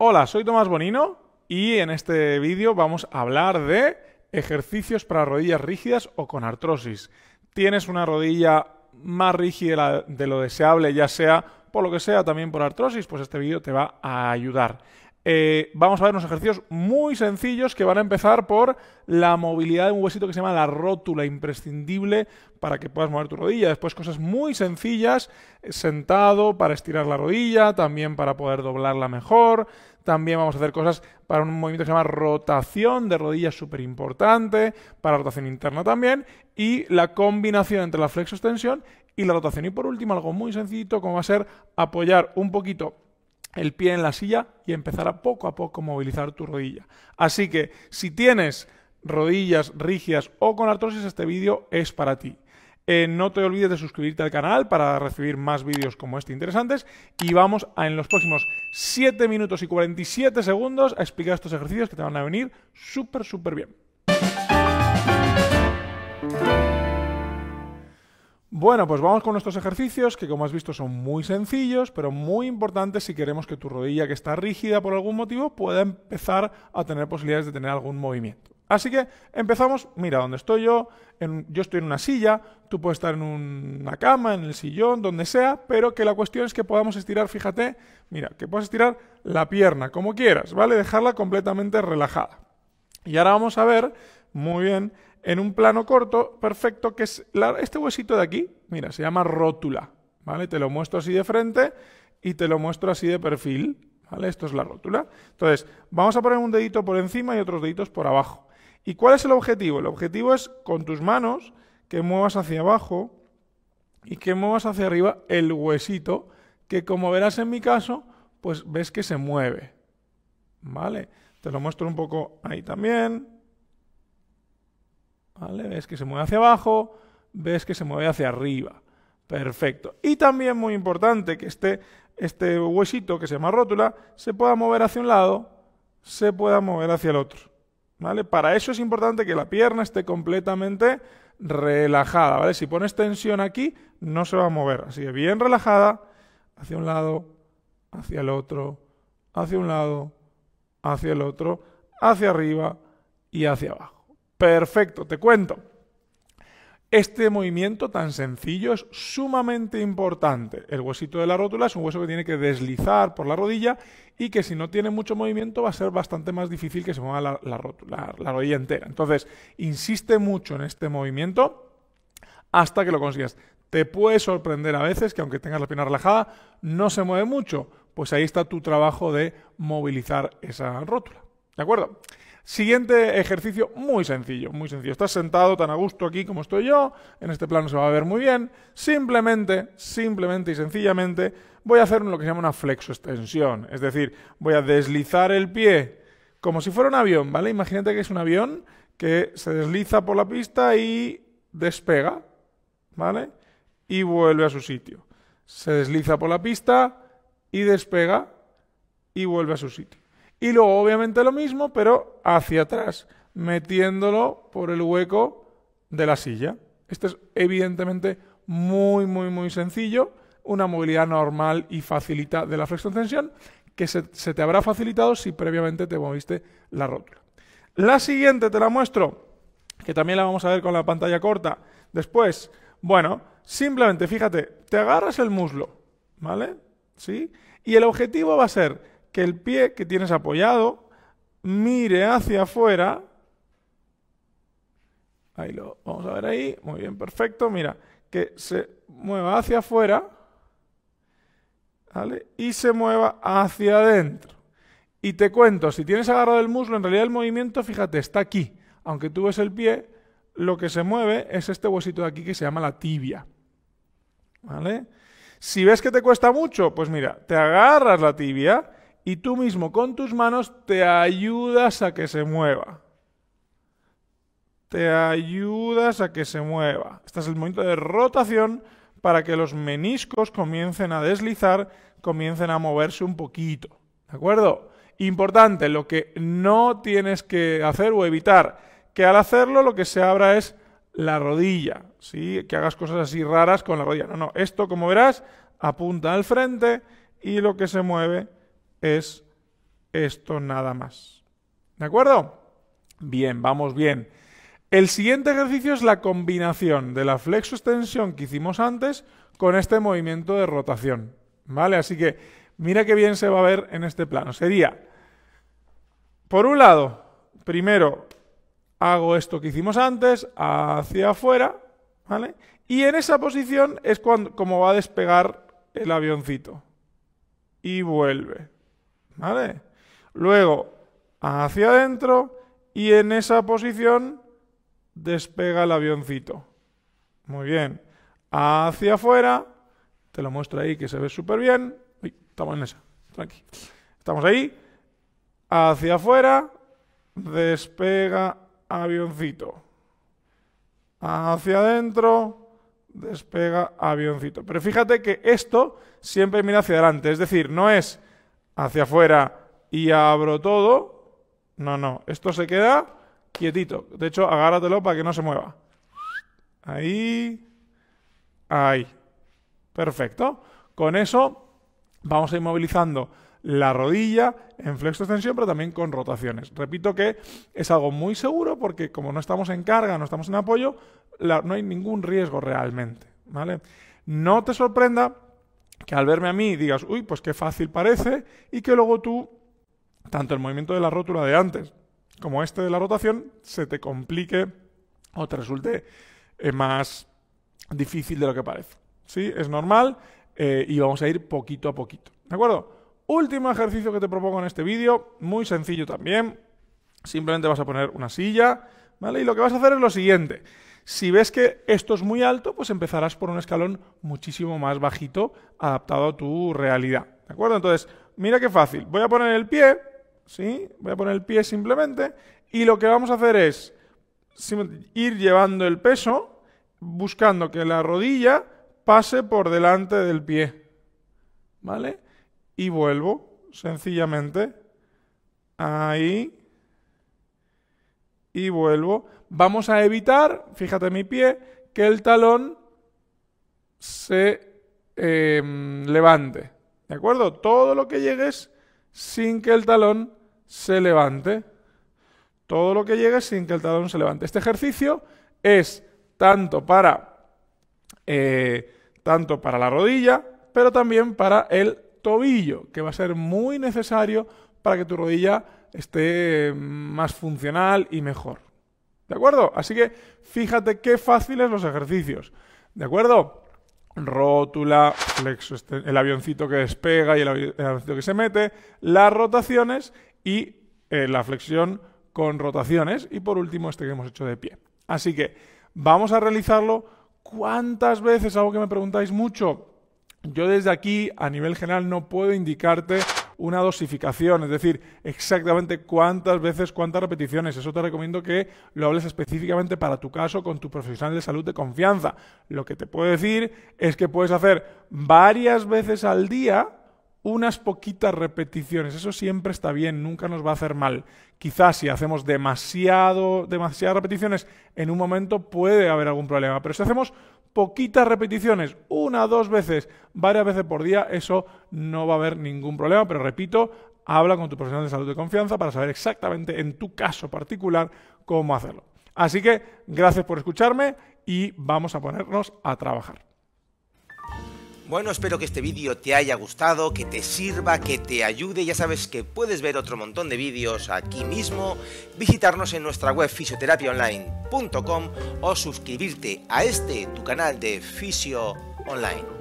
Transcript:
Hola, soy Tomás Bonino y en este vídeo vamos a hablar de ejercicios para rodillas rígidas o con artrosis. Tienes una rodilla más rígida de lo deseable, ya sea por lo que sea, también por artrosis, pues este vídeo te va a ayudar. Vamos a ver unos ejercicios muy sencillos que van a empezar por la movilidad de un huesito que se llama la rótula, imprescindible para que puedas mover tu rodilla. Después cosas muy sencillas, sentado para estirar la rodilla, también para poder doblarla mejor. También vamos a hacer cosas para un movimiento que se llama rotación de rodillas, súper importante, para rotación interna también, y la combinación entre la flexo-extensión y la rotación. Y por último, algo muy sencillito como va a ser apoyar un poquito el pie en la silla y empezar a poco movilizar tu rodilla. Así que si tienes rodillas rígidas o con artrosis, este vídeo es para ti. No te olvides de suscribirte al canal para recibir más vídeos como este interesantes, y vamos a en los próximos 7 minutos y 47 segundos a explicar estos ejercicios que te van a venir súper bien. Bueno, pues vamos con nuestros ejercicios que, como has visto, son muy sencillos, pero muy importantes si queremos que tu rodilla, que está rígida por algún motivo, pueda empezar a tener posibilidades de tener algún movimiento. Así que empezamos, mira, donde estoy yo, yo estoy en una silla, tú puedes estar en una cama, en el sillón, donde sea, pero que la cuestión es que podamos estirar, fíjate, mira, que puedes estirar la pierna, como quieras, ¿vale? Dejarla completamente relajada. Y ahora vamos a ver, muy bien, en un plano corto, perfecto, que es este huesito de aquí, mira, se llama rótula, ¿vale? Te lo muestro así de frente y te lo muestro así de perfil, ¿vale? Esto es la rótula. Entonces, vamos a poner un dedito por encima y otros deditos por abajo. ¿Y cuál es el objetivo? El objetivo es, con tus manos, que muevas hacia abajo y que muevas hacia arriba el huesito, que como verás en mi caso, pues ves que se mueve, ¿vale? Te lo muestro un poco ahí también, ¿vale? Ves que se mueve hacia abajo, ves que se mueve hacia arriba. Perfecto. Y también muy importante que este huesito, que se llama rótula, se pueda mover hacia un lado, se pueda mover hacia el otro, ¿vale? Para eso es importante que la pierna esté completamente relajada, ¿vale? Si pones tensión aquí, no se va a mover. Así que bien relajada, hacia un lado, hacia el otro, hacia un lado, hacia el otro, hacia arriba y hacia abajo. Perfecto, te cuento. Este movimiento tan sencillo es sumamente importante. El huesito de la rótula es un hueso que tiene que deslizar por la rodilla y que si no tiene mucho movimiento va a ser bastante más difícil que se mueva la rodilla entera. Entonces, insiste mucho en este movimiento hasta que lo consigas. Te puede sorprender a veces que aunque tengas la pierna relajada, no se mueve mucho. Pues ahí está tu trabajo de movilizar esa rótula. ¿De acuerdo? Siguiente ejercicio muy sencillo, muy sencillo. Estás sentado tan a gusto aquí como estoy yo, en este plano se va a ver muy bien. Simplemente y sencillamente voy a hacer lo que se llama una flexoextensión. Es decir, voy a deslizar el pie como si fuera un avión, ¿vale? Imagínate que es un avión que se desliza por la pista y despega, ¿vale? Y vuelve a su sitio. Se desliza por la pista y despega y vuelve a su sitio. Y luego, obviamente, lo mismo, pero hacia atrás, metiéndolo por el hueco de la silla. Este es, evidentemente, muy sencillo. Una movilidad normal y facilita de la flexo-extensión, que se te habrá facilitado si previamente te moviste la rótula. La siguiente te la muestro, que también la vamos a ver con la pantalla corta después. Bueno, simplemente, fíjate, te agarras el muslo, ¿vale? ¿Sí? Y el objetivo va a ser que el pie que tienes apoyado mire hacia afuera. Ahí lo vamos a ver ahí. Muy bien, perfecto. Mira, que se mueva hacia afuera, ¿vale? Y se mueva hacia adentro. Y te cuento, si tienes agarrado el muslo, en realidad el movimiento, fíjate, está aquí. Aunque tú ves el pie, lo que se mueve es este huesito de aquí que se llama la tibia, ¿vale? Si ves que te cuesta mucho, pues mira, te agarras la tibia y tú mismo con tus manos te ayudas a que se mueva. Te ayudas a que se mueva. Este es el momento de rotación para que los meniscos comiencen a deslizar, comiencen a moverse un poquito, ¿de acuerdo? Importante, lo que no tienes que hacer o evitar, que al hacerlo lo que se abra es la rodilla, ¿sí? Que hagas cosas así raras con la rodilla. No, no, esto como verás apunta al frente y lo que se mueve es esto nada más. ¿De acuerdo? Bien, vamos bien. El siguiente ejercicio es la combinación de la flexoextensión que hicimos antes con este movimiento de rotación, ¿vale? Así que mira qué bien se va a ver en este plano. Sería, por un lado, primero hago esto que hicimos antes, hacia afuera, ¿vale? Y en esa posición es cuando, como va a despegar el avioncito. Y vuelve, ¿vale? Luego, hacia adentro y en esa posición despega el avioncito. Muy bien. Hacia afuera, te lo muestro ahí que se ve súper bien. Uy, estamos en esa, tranqui. Estamos ahí. Hacia afuera, despega avioncito. Hacia adentro, despega avioncito. Pero fíjate que esto siempre mira hacia adelante. Es decir, no es hacia afuera y abro todo. No, no. Esto se queda quietito. De hecho, agárratelo para que no se mueva. Ahí. Ahí. Perfecto. Con eso vamos a ir movilizando la rodilla en flexo-extensión, pero también con rotaciones. Repito que es algo muy seguro porque como no estamos en carga, no estamos en apoyo, no hay ningún riesgo realmente, ¿vale? No te sorprenda que al verme a mí digas, uy, pues qué fácil parece, y que luego tú, tanto el movimiento de la rótula de antes como este de la rotación, se te complique o te resulte más difícil de lo que parece. ¿Sí? Es normal y vamos a ir poquito a poquito, ¿de acuerdo? Último ejercicio que te propongo en este vídeo, muy sencillo también. Simplemente vas a poner una silla, ¿vale? Y lo que vas a hacer es lo siguiente. Si ves que esto es muy alto, pues empezarás por un escalón muchísimo más bajito, adaptado a tu realidad, ¿de acuerdo? Entonces, mira qué fácil. Voy a poner el pie, ¿sí? Voy a poner el pie simplemente, y lo que vamos a hacer es ir llevando el peso, buscando que la rodilla pase por delante del pie, ¿vale? Y vuelvo, sencillamente, ahí, y vuelvo. Vamos a evitar, fíjate mi pie, que el talón se levante, ¿de acuerdo? Todo lo que llegues sin que el talón se levante. Todo lo que llegues sin que el talón se levante. Este ejercicio es tanto para la rodilla, pero también para el tobillo, que va a ser muy necesario para que tu rodilla esté más funcional y mejor, ¿de acuerdo? Así que fíjate qué fáciles los ejercicios, ¿de acuerdo? Rótula, el avioncito que despega y el avioncito que se mete, las rotaciones y la flexión con rotaciones y por último este que hemos hecho de pie. Así que vamos a realizarlo. ¿Cuántas veces? Algo que me preguntáis mucho. Yo desde aquí, a nivel general, no puedo indicarte una dosificación, es decir, exactamente cuántas veces, cuántas repeticiones. Eso te recomiendo que lo hables específicamente para tu caso con tu profesional de salud de confianza. Lo que te puedo decir es que puedes hacer varias veces al día unas poquitas repeticiones. Eso siempre está bien, nunca nos va a hacer mal. Quizás si hacemos demasiadas repeticiones en un momento puede haber algún problema, pero si hacemos poquitas repeticiones, una, dos veces, varias veces por día, eso no va a haber ningún problema, pero repito, habla con tu profesional de salud de confianza para saber exactamente en tu caso particular cómo hacerlo. Así que gracias por escucharme y vamos a ponernos a trabajar. Bueno, espero que este vídeo te haya gustado, que te sirva, que te ayude. Ya sabes que puedes ver otro montón de vídeos aquí mismo, visitarnos en nuestra web fisioterapiaonline.com o suscribirte a este, tu canal de Fisio Online.